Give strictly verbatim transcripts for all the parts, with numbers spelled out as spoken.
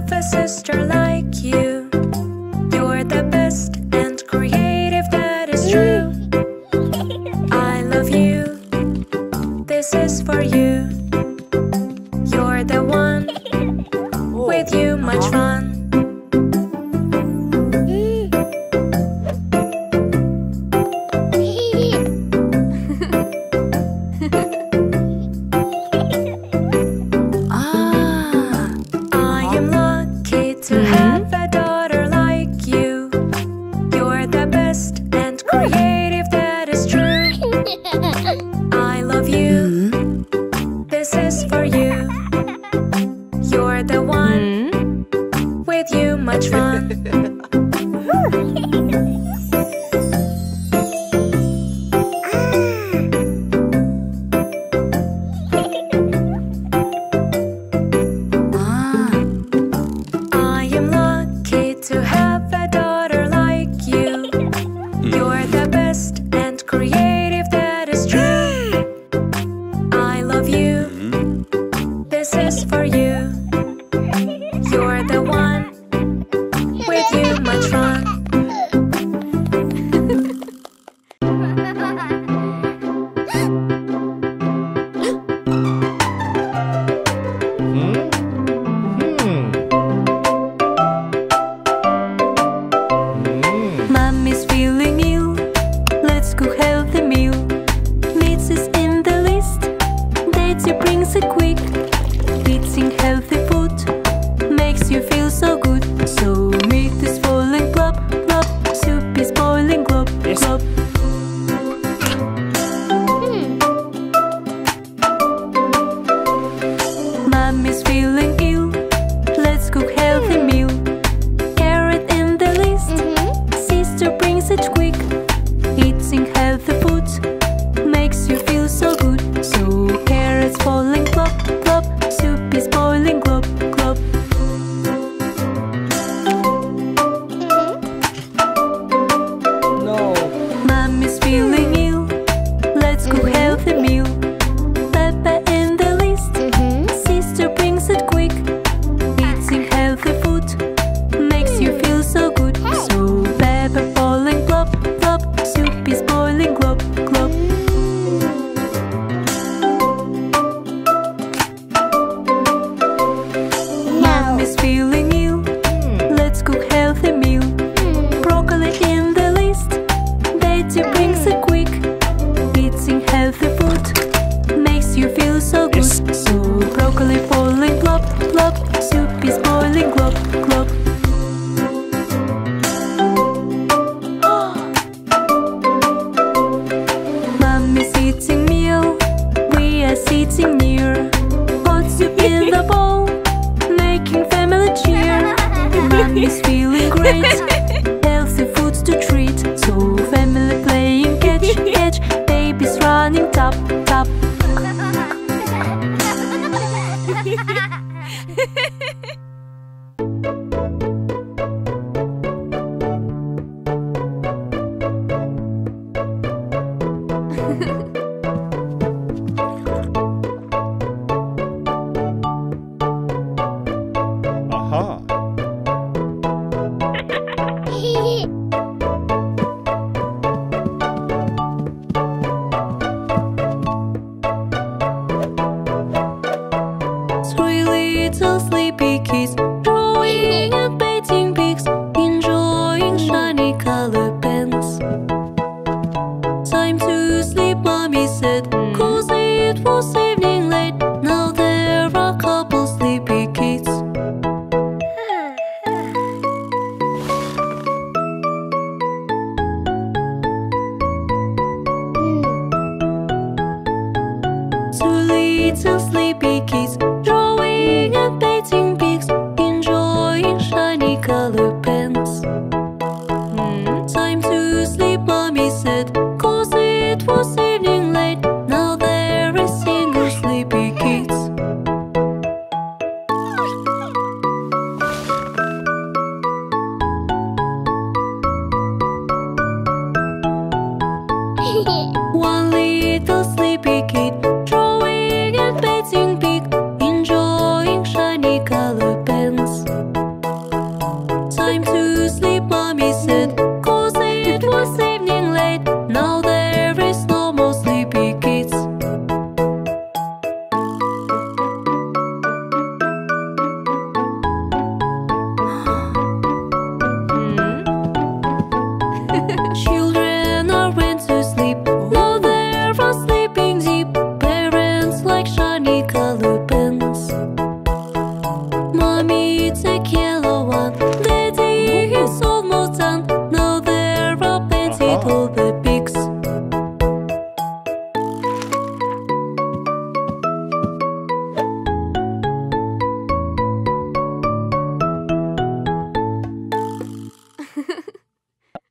have a sister like you. You're the best and creative, that is true. I love you, this is for you. You're the one, with you much fun.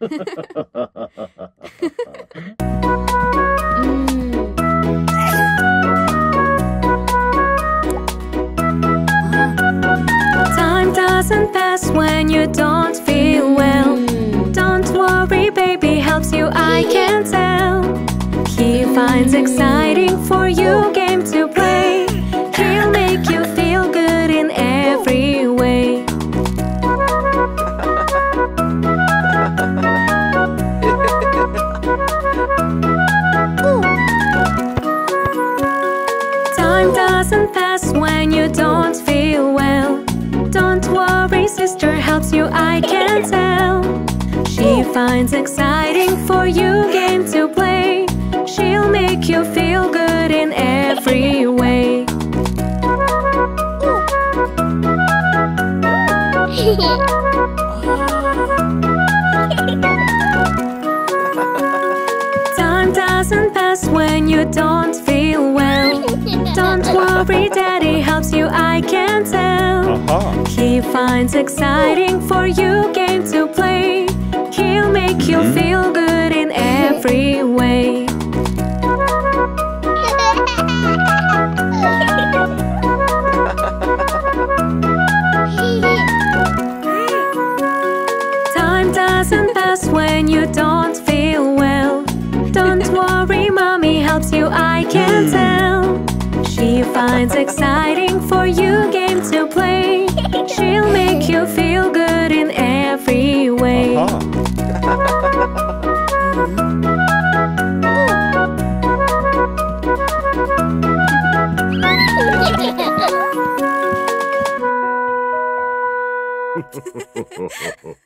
Time doesn't pass when you don't feel well. Don't worry, baby helps you, I can tell. He finds exciting for you game to play. He'll make you feel good in every way. Time doesn't pass when you don't feel well. Don't worry, sister helps you, I can tell. She finds exciting for you game to play. She'll make you feel good in every way. Time doesn't pass when you don't feel well. Don't worry, daddy helps you, I can tell. Uh-huh. He finds exciting for you game to play. He'll make you mm-hmm. feel good in every way. Time doesn't pass when you don't feel well. Don't worry, mommy helps you, I can tell. She finds exciting for you game to play. She'll make you feel good in every way. Uh-huh.